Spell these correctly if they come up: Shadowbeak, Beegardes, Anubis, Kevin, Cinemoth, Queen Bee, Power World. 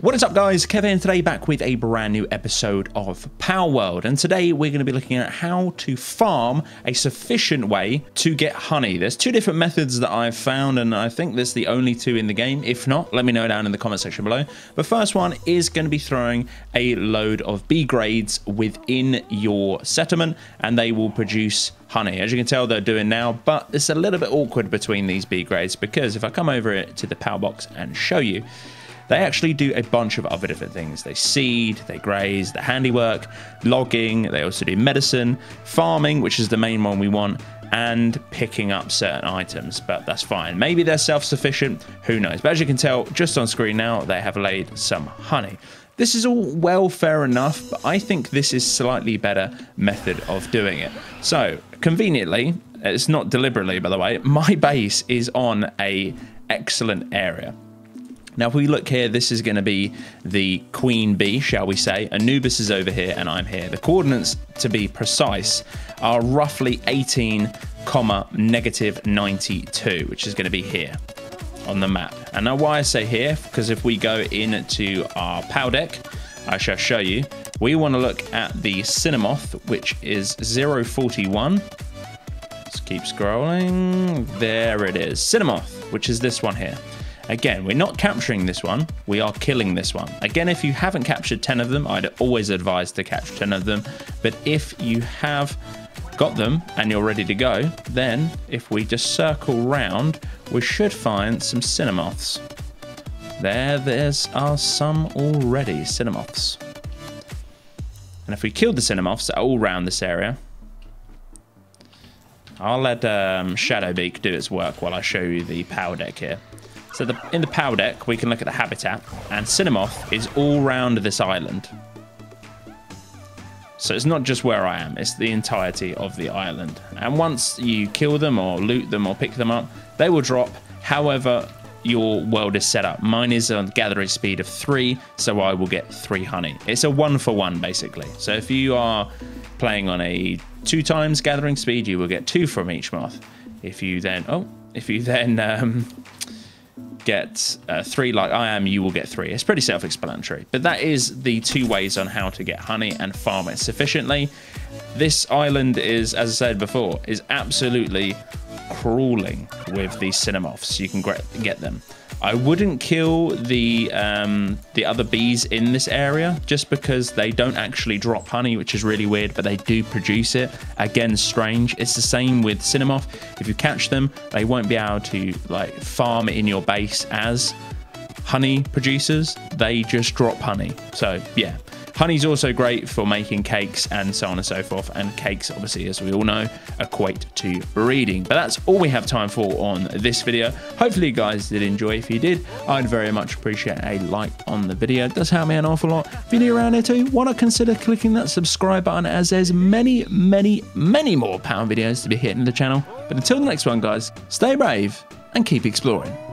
What is up, guys? Kevin today, back with a brand new episode of Power World, and today we're going to be looking at how to farm a sufficient way to get honey. There's two different methods that I've found, and I think there's the only two in the game. If not, let me know down in the comment section below. The first one is going to be throwing a load of Beegardes within your settlement, and they will produce honey, as you can tell they're doing now. But it's a little bit awkward between these Beegardes, because if I come over to the power box and show you, they actually do a bunch of other different things. They seed, they graze, the handiwork, logging, they also do medicine, farming, which is the main one we want, and picking up certain items, but that's fine. Maybe they're self-sufficient, who knows? But as you can tell, just on screen now, they have laid some honey. This is all well fair enough, but I think this is slightly better method of doing it. So, conveniently, it's not deliberately, by the way, my base is on a excellent area. Now, if we look here, this is going to be the Queen Bee, shall we say. Anubis is over here, and I'm here. The coordinates, to be precise, are roughly 18, -92, which is going to be here on the map. And now why I say here, because if we go into our POW deck, I shall show you. We want to look at the Cinemoth, which is 041. Let's keep scrolling. There it is. Cinemoth, which is this one here. Again, we're not capturing this one, we are killing this one. Again, if you haven't captured 10 of them, I'd always advise to catch 10 of them. But if you have got them and you're ready to go, then if we just circle round, we should find some Cinemoths. There are some already, Cinemoths. And if we killed the Cinemoths that are all round this area, I'll let Shadowbeak do its work while I show you the power deck here. So in the POW deck, we can look at the habitat, and Cinemoth is all round this island. So it's not just where I am, it's the entirety of the island. And once you kill them or loot them or pick them up, they will drop however your world is set up. Mine is on gathering speed of 3, so I will get 3 honey. It's a 1-for-1 basically. So if you are playing on a 2 times gathering speed, you will get 2 from each moth. If you then get 3 like I am, you will get 3. It's pretty self-explanatory, but that is the 2 ways on how to get honey and farm it sufficiently. This island is, as I said before, is absolutely crawling with these Cinemoths. You can get them. I wouldn't kill the other bees in this area, just because they don't actually drop honey, which is really weird, but they do produce it. Again, strange. It's the same with Cinemoth. If you catch them, they won't be able to like farm in your base as honey producers. They just drop honey. So yeah, honey's also great for making cakes and so on and so forth. And cakes, obviously, as we all know, equate to breeding. But that's all we have time for on this video. Hopefully you guys did enjoy. If you did, I'd very much appreciate a like on the video. It does help me an awful lot. If you're new around here too, why not consider clicking that subscribe button, as there's many more power videos to be hitting the channel. But until the next one, guys, stay brave and keep exploring.